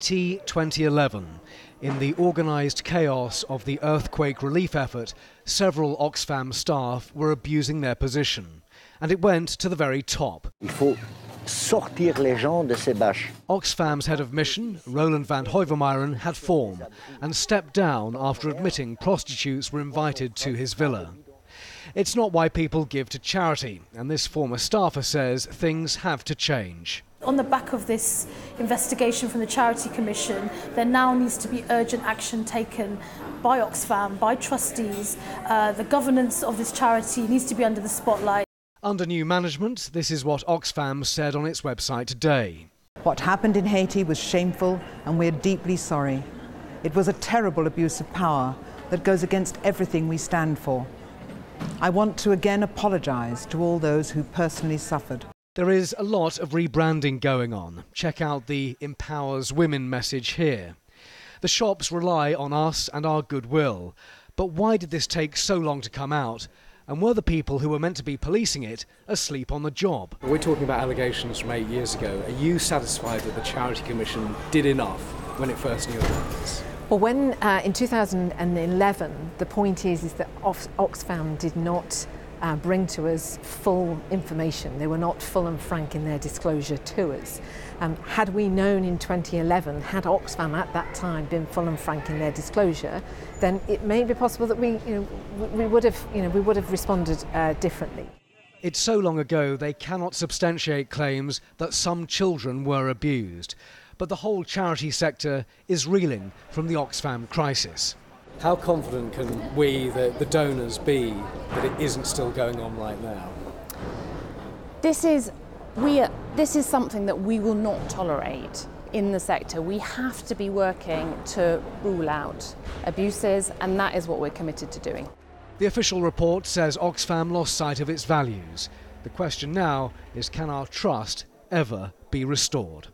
Haiti 2011. In the organised chaos of the earthquake relief effort, several Oxfam staff were abusing their position. And it went to the very top. Il faut sortir les gens de ces bâches. Oxfam's head of mission, Roland van Heuvermeyren, had form and stepped down after admitting prostitutes were invited to his villa. It's not why people give to charity, and this former staffer says things have to change. On the back of this investigation from the Charity Commission, there now needs to be urgent action taken by Oxfam, by trustees. The governance of this charity needs to be under the spotlight. Under new management, this is what Oxfam said on its website today. What happened in Haiti was shameful, and we're deeply sorry. It was a terrible abuse of power that goes against everything we stand for. I want to again apologise to all those who personally suffered. There is a lot of rebranding going on. Check out the Empowers Women message here. The shops rely on us and our goodwill. But why did this take so long to come out? And were the people who were meant to be policing it asleep on the job? We're talking about allegations from 8 years ago. Are you satisfied that the Charity Commission did enough when it first knew about this? Well, when in 2011, the point is that Oxfam did not bring to us full information. They were not full and frank in their disclosure to us. Had we known in 2011, had Oxfam at that time been full and frank in their disclosure, then it may be possible that we would have responded differently. It's so long ago they cannot substantiate claims that some children were abused, but the whole charity sector is reeling from the Oxfam crisis. How confident can we, the donors, be that it isn't still going on right now? This is something that we will not tolerate in the sector. We have to be working to rule out abuses, and that is what we're committed to doing. The official report says Oxfam lost sight of its values. The question now is, can our trust ever be restored?